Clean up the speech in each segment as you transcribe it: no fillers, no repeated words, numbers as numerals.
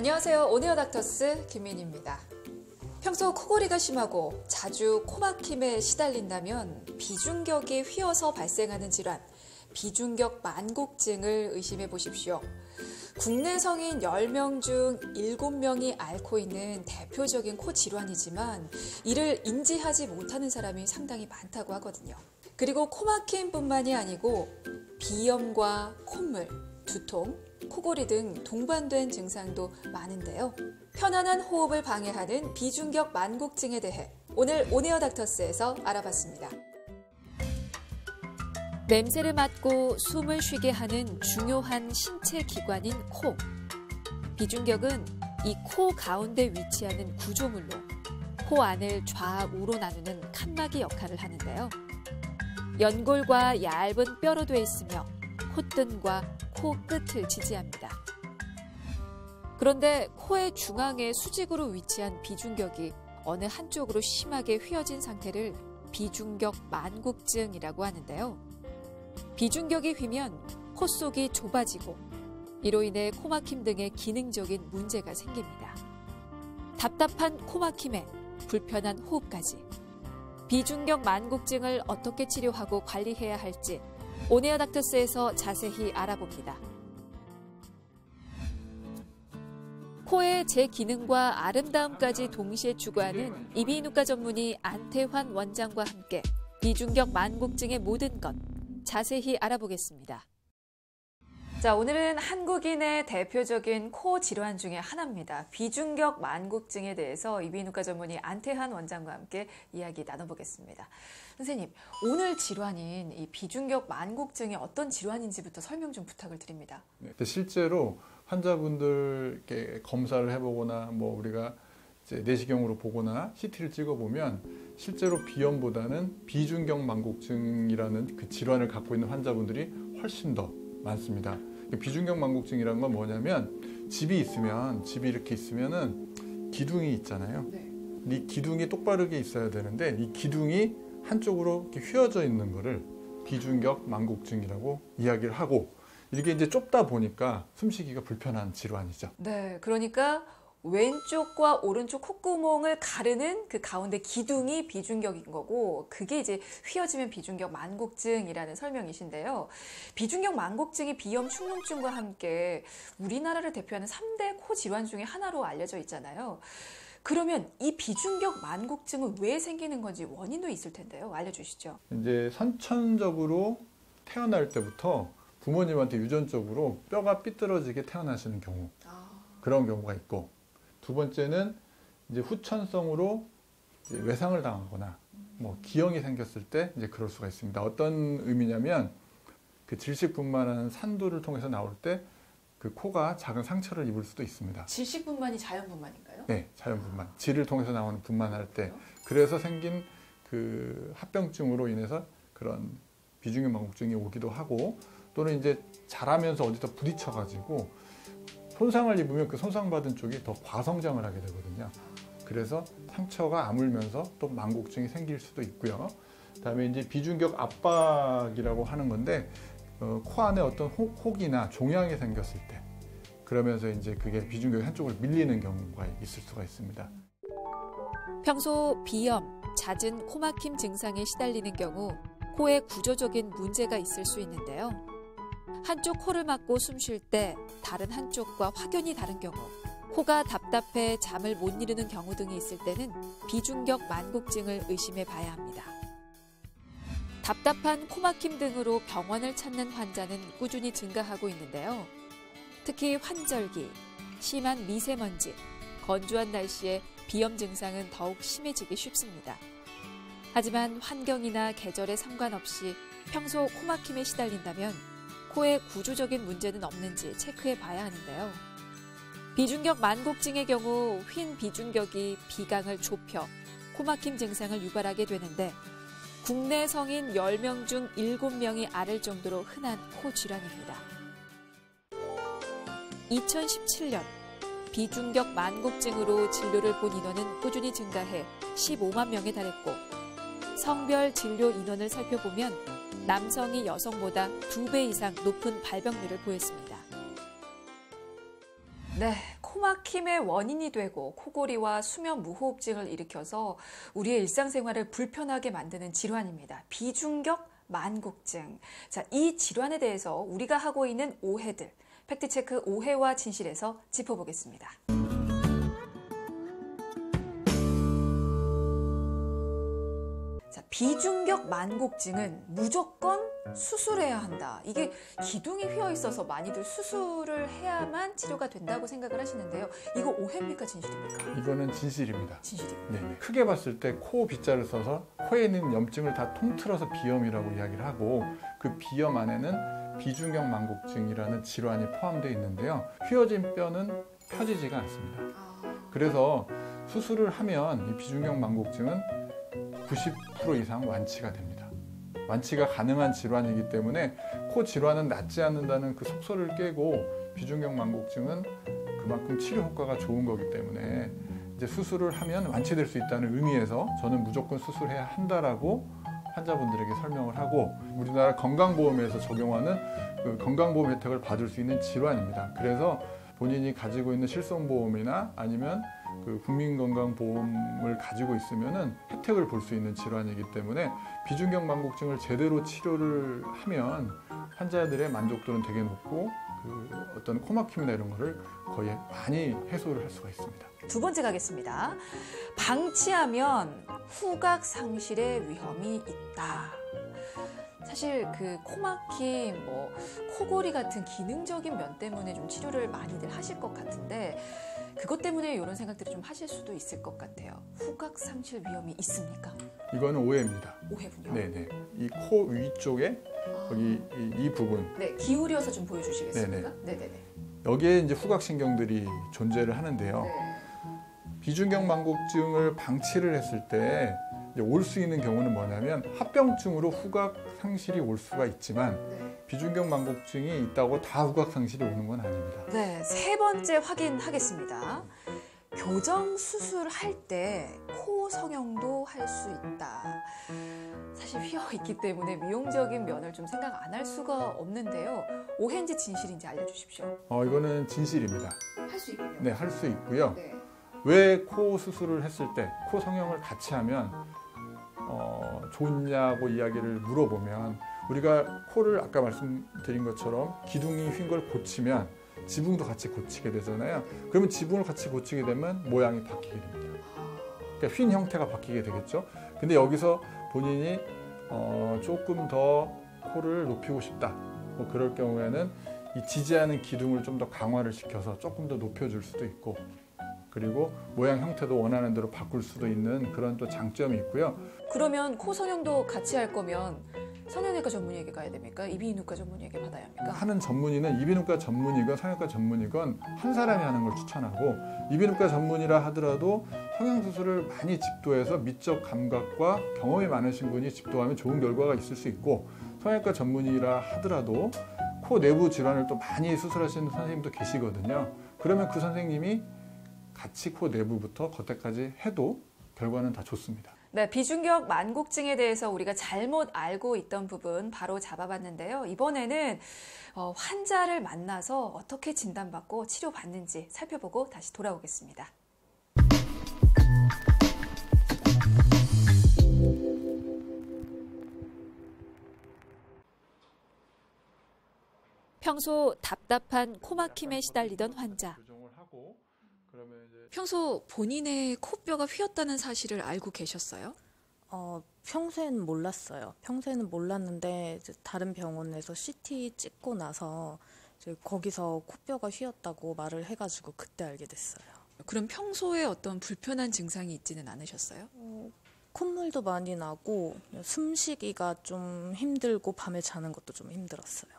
안녕하세요. 온에어 닥터스 김민희입니다. 평소 코골이가 심하고 자주 코막힘에 시달린다면 비중격이 휘어서 발생하는 질환, 비중격만곡증을 의심해 보십시오. 국내 성인 10명 중 7명이 앓고 있는 대표적인 코 질환이지만 이를 인지하지 못하는 사람이 상당히 많다고 하거든요. 그리고 코막힘뿐만이 아니고 비염과 콧물, 두통, 코골이 등 동반된 증상도 많은데요. 편안한 호흡을 방해하는 비중격만곡증에 대해 오늘 온에어 닥터스에서 알아봤습니다. 냄새를 맡고 숨을 쉬게 하는 중요한 신체 기관인 코. 비중격은 이 코 가운데 위치하는 구조물로 코 안을 좌우로 나누는 칸막이 역할을 하는데요. 연골과 얇은 뼈로 되어 있으며 콧등과 코 끝을 지지합니다. 그런데 코의 중앙에 수직으로 위치한 비중격이 어느 한쪽으로 심하게 휘어진 상태를 비중격만곡증이라고 하는데요. 비중격이 휘면 코 속이 좁아지고 이로 인해 코막힘 등의 기능적인 문제가 생깁니다. 답답한 코막힘에 불편한 호흡까지. 비중격만곡증을 어떻게 치료하고 관리해야 할지 온에어 닥터스에서 자세히 알아봅니다. 코의 재기능과 아름다움까지 동시에 추구하는 이비인후과 전문의 안태환 원장과 함께 비중격만곡증의 모든 것 자세히 알아보겠습니다. 자, 오늘은 한국인의 대표적인 코 질환 중에 하나입니다. 비중격만곡증에 대해서 이비인후과 전문의 안태환 원장과 함께 이야기 나눠보겠습니다. 선생님, 오늘 질환인 이 비중격만곡증이 어떤 질환인지부터 설명 좀 부탁을 드립니다. 네, 실제로 환자분들께 검사를 해보거나 뭐 우리가 이제 내시경으로 보거나 CT를 찍어보면 실제로 비염보다는 비중격만곡증이라는 그 질환을 갖고 있는 환자분들이 훨씬 더 많습니다. 비중격만곡증이라는 건 뭐냐면 집이 이렇게 있으면은 기둥이 있잖아요. 네. 이 기둥이 똑바르게 있어야 되는데 이 기둥이 한쪽으로 이렇게 휘어져 있는 거를 비중격만곡증이라고 이야기를 하고, 이게 이제 좁다 보니까 숨쉬기가 불편한 질환이죠. 네, 그러니까 왼쪽과 오른쪽 콧구멍을 가르는 그 가운데 기둥이 비중격인 거고, 그게 이제 휘어지면 비중격만곡증이라는 설명이신데요. 비중격만곡증이 비염, 축농증과 함께 우리나라를 대표하는 3대 코 질환 중에 하나로 알려져 있잖아요. 그러면 이 비중격만곡증은 왜 생기는 건지 원인도 있을 텐데요. 알려주시죠. 이제 선천적으로 태어날 때부터 부모님한테 유전적으로 뼈가 삐뚤어지게 태어나시는 경우, 그런 경우가 있고, 두 번째는 이제 후천성으로 이제 외상을 당하거나 뭐 기형이 생겼을 때 이제 그럴 수가 있습니다. 어떤 의미냐면 그 질식분만한 산도를 통해서 나올 때 그 코가 작은 상처를 입을 수도 있습니다. 질식분만이 자연분만인가요? 네, 자연분만. 질을 통해서 나오는 분만할 때 그래서 생긴 그 합병증으로 인해서 그런 비중격만곡증이 오기도 하고, 또는 이제 자라면서 어디다 부딪혀가지고 손상을 입으면 그 손상받은 쪽이 더 과성장을 하게 되거든요. 그래서 상처가 아물면서 또 만곡증이 생길 수도 있고요. 그다음에 이제 비중격 압박이라고 하는 건데 코 안에 어떤 혹이나 종양이 생겼을 때, 그러면서 이제 그게 비중격 한쪽을 밀리는 경우가 있을 수가 있습니다. 평소 비염, 잦은 코막힘 증상에 시달리는 경우 코에 구조적인 문제가 있을 수 있는데요. 한쪽 코를 막고 숨 쉴 때 다른 한쪽과 확연히 다른 경우, 코가 답답해 잠을 못 이루는 경우 등이 있을 때는 비중격만곡증을 의심해 봐야 합니다. 답답한 코막힘 등으로 병원을 찾는 환자는 꾸준히 증가하고 있는데요. 특히 환절기, 심한 미세먼지, 건조한 날씨에 비염 증상은 더욱 심해지기 쉽습니다. 하지만 환경이나 계절에 상관없이 평소 코막힘에 시달린다면 코에 구조적인 문제는 없는지 체크해 봐야 하는데요. 비중격만곡증의 경우 휜 비중격이 비강을 좁혀 코막힘 증상을 유발하게 되는데, 국내 성인 10명 중 7명이 앓을 정도로 흔한 코 질환입니다. 2017년 비중격만곡증으로 진료를 본 인원은 꾸준히 증가해 15만 명에 달했고, 성별 진료 인원을 살펴보면 남성이 여성보다 2배 이상 높은 발병률을 보였습니다. 네, 코막힘의 원인이 되고 코골이와 수면 무호흡증을 일으켜서 우리의 일상생활을 불편하게 만드는 질환입니다. 비중격만곡증. 자, 이 질환에 대해서 우리가 하고 있는 오해들, 팩트체크 오해와 진실에서 짚어보겠습니다. 자, 비중격만곡증은 무조건 수술해야 한다. 이게 기둥이 휘어 있어서 많이들 수술을 해야만 치료가 된다고 생각을 하시는데요. 이거 오해입니까, 진실입니까? 이거는 진실입니다. 진실입니다. 네, 크게 봤을 때 코 빗자를 써서 코에 있는 염증을 다 통틀어서 비염이라고 이야기를 하고, 그 비염 안에는 비중격만곡증이라는 질환이 포함되어 있는데요. 휘어진 뼈는 펴지지가 않습니다. 그래서 수술을 하면 이 비중격만곡증은 90% 이상 완치가 됩니다. 완치가 가능한 질환이기 때문에 코 질환은 낫지 않는다는 그 속설을 깨고, 비중격만곡증은 그만큼 치료 효과가 좋은 거기 때문에 이제 수술을 하면 완치될 수 있다는 의미에서 저는 무조건 수술해야 한다라고 환자분들에게 설명을 하고, 우리나라 건강보험에서 적용하는 그 건강보험 혜택을 받을 수 있는 질환입니다. 그래서 본인이 가지고 있는 실손보험이나 아니면 그 국민건강보험을 가지고 있으면은 혜택을 볼 수 있는 질환이기 때문에 비중격만곡증을 제대로 치료를 하면 환자들의 만족도는 되게 높고, 그 어떤 코막힘이나 이런 거를 거의 많이 해소를 할 수가 있습니다. 두 번째 가겠습니다. 방치하면 후각 상실의 위험이 있다. 사실 그 코막힘, 뭐 코골이 같은 기능적인 면 때문에 좀 치료를 많이들 하실 것 같은데, 그것 때문에 이런 생각들을 좀 하실 수도 있을 것 같아요. 후각 상실 위험이 있습니까? 이거는 오해입니다. 오해군요. 네네. 이 코 위쪽에 여기 이 부분. 네, 기울여서 좀 보여주시겠습니까? 네네. 여기에 이제 후각 신경들이 존재를 하는데요. 네. 비중격만곡증을 방치를 했을 때 올 수 있는 경우는 뭐냐면, 합병증으로 후각 상실이 올 수가 있지만. 네. 비중격만곡증이 있다고 다 후각상실이 오는 건 아닙니다. 네, 세 번째 확인하겠습니다. 교정 수술할 때 코 성형도 할 수 있다. 사실 휘어있기 때문에 미용적인 면을 좀 생각 안 할 수가 없는데요. 오해인지 진실인지 알려주십시오. 이거는 진실입니다. 할 수 있군요. 네, 할 수 있고요. 네. 왜 코 수술을 했을 때 코 성형을 같이 하면 좋냐고 이야기를 물어보면, 우리가 코를 아까 말씀드린 것처럼 기둥이 휜 걸 고치면 지붕도 같이 고치게 되잖아요. 그러면 지붕을 같이 고치게 되면 모양이 바뀌게 됩니다. 그러니까 휜 형태가 바뀌게 되겠죠. 근데 여기서 본인이 조금 더 코를 높이고 싶다, 뭐 그럴 경우에는 이 지지하는 기둥을 좀 더 강화를 시켜서 조금 더 높여줄 수도 있고, 그리고 모양 형태도 원하는 대로 바꿀 수도 있는 그런 또 장점이 있고요. 그러면 코 성형도 같이 할 거면 성형외과 전문의에게 가야 됩니까? 이비인후과 전문의에게 받아야 합니까? 하는 전문의는 이비인후과 전문의건 성형외과 전문의건 한 사람이 하는 걸 추천하고, 이비인후과 전문의라 하더라도 성형수술을 많이 집도해서 미적 감각과 경험이 많으신 분이 집도하면 좋은 결과가 있을 수 있고, 성형외과 전문의라 하더라도 코 내부 질환을 또 많이 수술하시는 선생님도 계시거든요. 그러면 그 선생님이 같이 코 내부부터 겉에까지 해도 결과는 다 좋습니다. 네, 비중격만곡증에 대해서 우리가 잘못 알고 있던 부분 바로 잡아봤는데요. 이번에는 환자를 만나서 어떻게 진단받고 치료받는지 살펴보고 다시 돌아오겠습니다. 평소 답답한 코막힘에 시달리던 환자. 평소 본인의 코뼈가 휘었다는 사실을 알고 계셨어요? 평소에는 몰랐어요. 평소에는 몰랐는데 이제 다른 병원에서 CT 찍고 나서 이제 거기서 코뼈가 휘었다고 말을 해가지고 그때 알게 됐어요. 그럼 평소에 어떤 불편한 증상이 있지는 않으셨어요? 콧물도 많이 나고 숨쉬기가 좀 힘들고 밤에 자는 것도 좀 힘들었어요.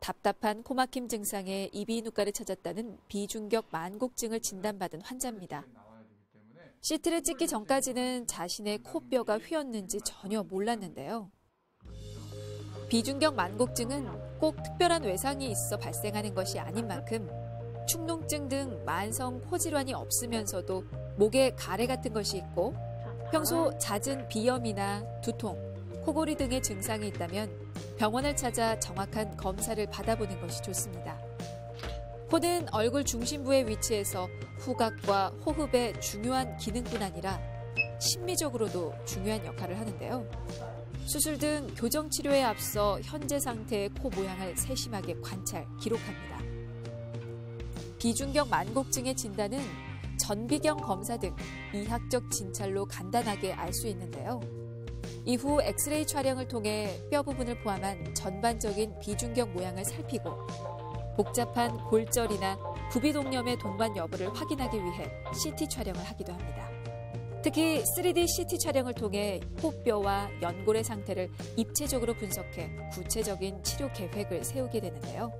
답답한 코막힘 증상에 이비인후과를 찾았다는 비중격만곡증을 진단받은 환자입니다. CT를 찍기 전까지는 자신의 코뼈가 휘었는지 전혀 몰랐는데요. 비중격만곡증은 꼭 특별한 외상이 있어 발생하는 것이 아닌 만큼 축농증 등 만성 코질환이 없으면서도 목에 가래 같은 것이 있고, 평소 잦은 비염이나 두통, 코골이 등의 증상이 있다면 병원을 찾아 정확한 검사를 받아보는 것이 좋습니다. 코는 얼굴 중심부에 위치해서 후각과 호흡의 중요한 기능뿐 아니라 심미적으로도 중요한 역할을 하는데요. 수술 등 교정치료에 앞서 현재 상태의 코 모양을 세심하게 관찰, 기록합니다. 비중격만곡증의 진단은 전비경 검사 등 이학적 진찰로 간단하게 알 수 있는데요. 이후 엑스레이 촬영을 통해 뼈 부분을 포함한 전반적인 비중격 모양을 살피고 복잡한 골절이나 부비동염의 동반 여부를 확인하기 위해 CT 촬영을 하기도 합니다. 특히 3D CT 촬영을 통해 코뼈와 연골의 상태를 입체적으로 분석해 구체적인 치료 계획을 세우게 되는데요.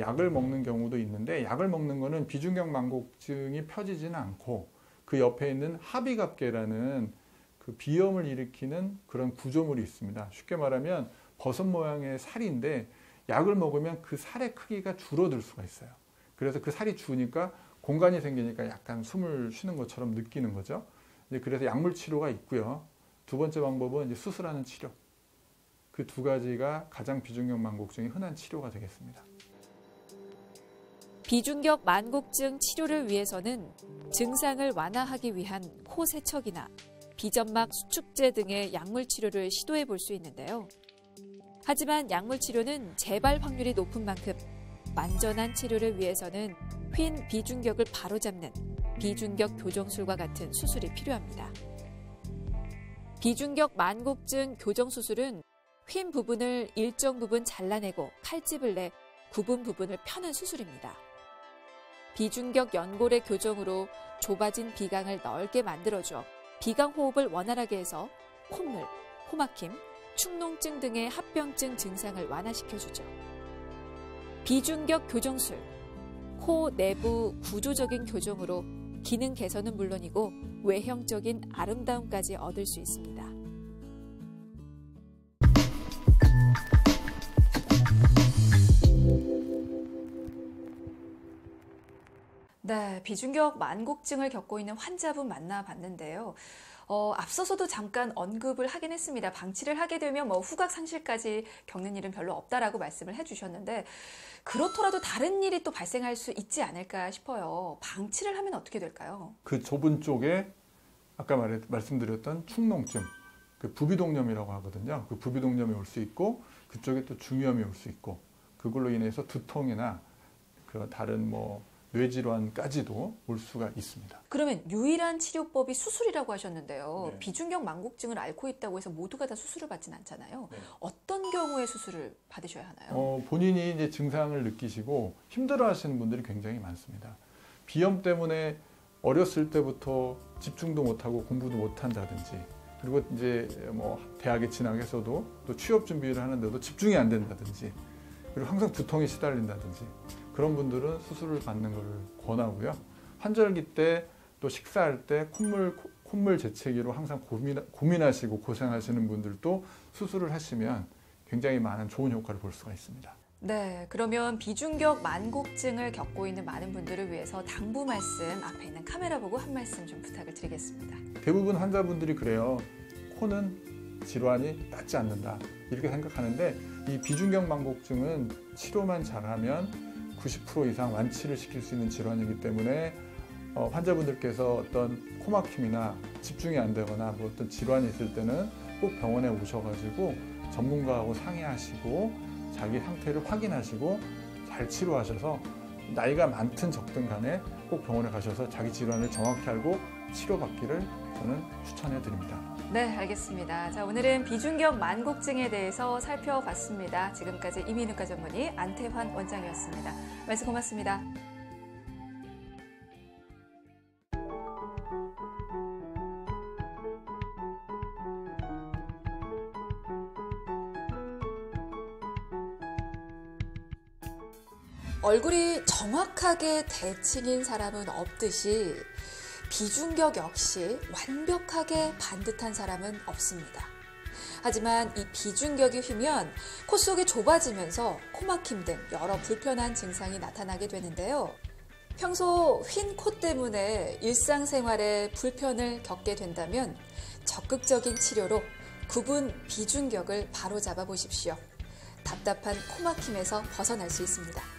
약을 먹는 경우도 있는데 약을 먹는 거는 비중격만곡증이 펴지지는 않고 그 옆에 있는 하비갑계라는 그 비염을 일으키는 그런 구조물이 있습니다. 쉽게 말하면 버섯 모양의 살인데 약을 먹으면 그 살의 크기가 줄어들 수가 있어요. 그래서 그 살이 주니까 공간이 생기니까 약간 숨을 쉬는 것처럼 느끼는 거죠. 이제 그래서 약물 치료가 있고요. 두 번째 방법은 이제 수술하는 치료. 그 두 가지가 가장 비중격만곡증이 흔한 치료가 되겠습니다. 비중격만곡증 치료를 위해서는 증상을 완화하기 위한 코 세척이나 비점막 수축제 등의 약물 치료를 시도해 볼 수 있는데요. 하지만 약물 치료는 재발 확률이 높은 만큼 완전한 치료를 위해서는 휜 비중격을 바로잡는 비중격 교정술과 같은 수술이 필요합니다. 비중격만곡증 교정수술은 휜 부분을 일정 부분 잘라내고 칼집을 내 굽은 부분을 펴는 수술입니다. 비중격 연골의 교정으로 좁아진 비강을 넓게 만들어줘 비강 호흡을 원활하게 해서 콧물, 코막힘, 축농증 등의 합병증 증상을 완화시켜주죠. 비중격 교정술, 코 내부 구조적인 교정으로 기능 개선은 물론이고 외형적인 아름다움까지 얻을 수 있습니다. 네, 비중격만곡증을 겪고 있는 환자분 만나봤는데요. 앞서서도 잠깐 언급을 하긴 했습니다. 방치를 하게 되면 후각 상실까지 겪는 일은 별로 없다라고 말씀을 해주셨는데 그렇더라도 다른 일이 또 발생할 수 있지 않을까 싶어요. 방치를 하면 어떻게 될까요? 그 좁은 쪽에 아까 말씀드렸던 축농증, 그 부비동염이라고 하거든요. 그 부비동염이 올 수 있고 그쪽에 또 중이염이 올 수 있고 그걸로 인해서 두통이나 그 다른 뇌질환까지도 올 수가 있습니다. 그러면 유일한 치료법이 수술이라고 하셨는데요. 네. 비중격만곡증을 앓고 있다고 해서 모두가 다 수술을 받진 않잖아요. 네. 어떤 경우에 수술을 받으셔야 하나요? 본인이 이제 증상을 느끼시고 힘들어하시는 분들이 굉장히 많습니다. 비염 때문에 어렸을 때부터 집중도 못하고 공부도 못한다든지 그리고 이제 대학에 진학해서도 또 취업 준비를 하는데도 집중이 안 된다든지 그리고 항상 두통에 시달린다든지 그런 분들은 수술을 받는 걸 권하고요. 환절기 때 또 식사할 때 콧물 재채기로 항상 고민하시고 고생하시는 분들도 수술을 하시면 굉장히 많은 좋은 효과를 볼 수가 있습니다. 네, 그러면 비중격만곡증을 겪고 있는 많은 분들을 위해서 당부 말씀, 앞에 있는 카메라 보고 한 말씀 좀 부탁을 드리겠습니다. 대부분 환자분들이 그래요. 코는 질환이 낫지 않는다 이렇게 생각하는데 이 비중격만곡증은 치료만 잘하면 90% 이상 완치를 시킬 수 있는 질환이기 때문에 환자분들께서 어떤 코막힘이나 집중이 안 되거나 어떤 질환이 있을 때는 꼭 병원에 오셔가지고 전문가하고 상의하시고 자기 상태를 확인하시고 잘 치료하셔서 나이가 많든 적든 간에 꼭 병원에 가셔서 자기 질환을 정확히 알고 치료받기를 저는 추천해드립니다. 네, 알겠습니다. 자, 오늘은 비중격만곡증에 대해서 살펴봤습니다. 지금까지 이민의과 전문의 안태환 원장이었습니다. 말씀 고맙습니다. 얼굴이 정확하게 대칭인 사람은 없듯이 비중격 역시 완벽하게 반듯한 사람은 없습니다. 하지만 이 비중격이 휘면 코 속이 좁아지면서 코막힘 등 여러 불편한 증상이 나타나게 되는데요. 평소 휜 코 때문에 일상생활에 불편을 겪게 된다면 적극적인 치료로 굽은 비중격을 바로잡아 보십시오. 답답한 코막힘에서 벗어날 수 있습니다.